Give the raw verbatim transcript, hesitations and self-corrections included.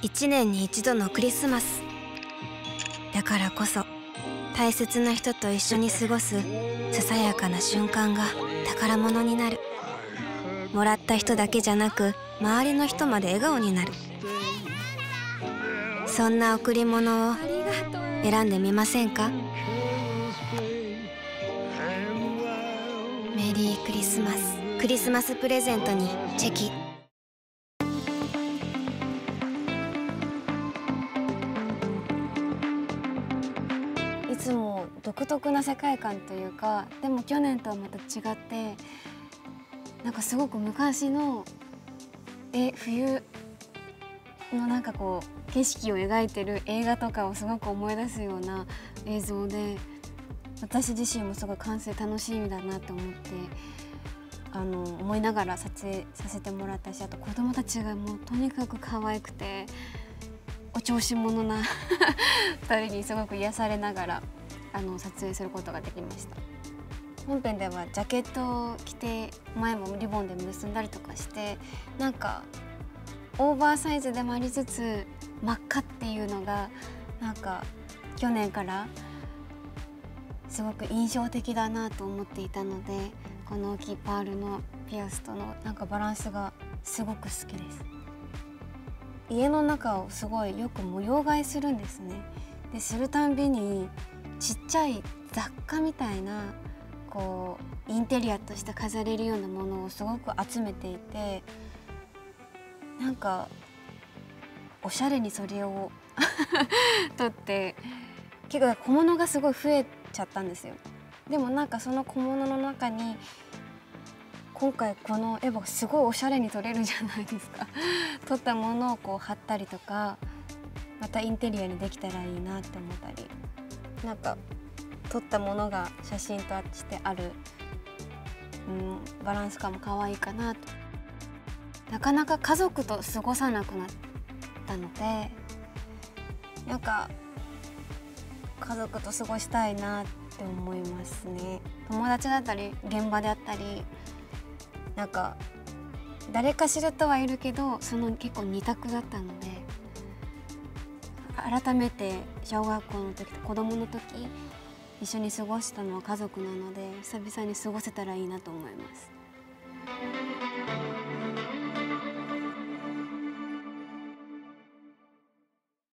いちねんに一度のクリスマスだからこそ、大切な人と一緒に過ごすささやかな瞬間が宝物になる。もらった人だけじゃなく、周りの人まで笑顔になる。そんな贈り物を選んでみませんか？メリークリスマス。クリスマスプレゼントにチェキ。いつも独特な世界観というか、でも去年とはまた違って、なんかすごく昔のえ冬のなんかこう景色を描いてる映画とかをすごく思い出すような映像で、私自身もすごい完成楽しみだなと思って、あの思いながら撮影させてもらったし、あと子供たちがもうとにかく可愛くてお調子者なふたりにすごく癒されながらあの撮影することができました。本編ではジャケットを着て前もリボンで結んだりとかして、なんかオーバーサイズでもありつつ真っ赤っていうのがなんか去年からすごく印象的だなと思っていたので、この大きいパールのピアスとのなんかバランスがすごく好きです。家の中をすごいよく模様替えするんですね。でするたんびにちっちゃい雑貨みたいなこうインテリアとして飾れるようなものをすごく集めていて、なんかおしゃれにそれを取って結構小物がすごい増えちゃったんですよ。でもなんかその小物の中に今回このエヴァすごいおしゃれに撮れるじゃないですか。撮ったものをこう貼ったりとか、またインテリアにできたらいいなって思ったり、なんか撮ったものが写真としてある、うん、バランス感も可愛いかなと。なかなか家族と過ごさなくなったので、なんか家族と過ごしたいなってって思いますね。友達だったり現場であったり、なんか誰か知れとはいるけど、その結構二択だったので、改めて小学校の時と子供の時一緒に過ごしたのは家族なので、久々に過ごせたらいいなと思います。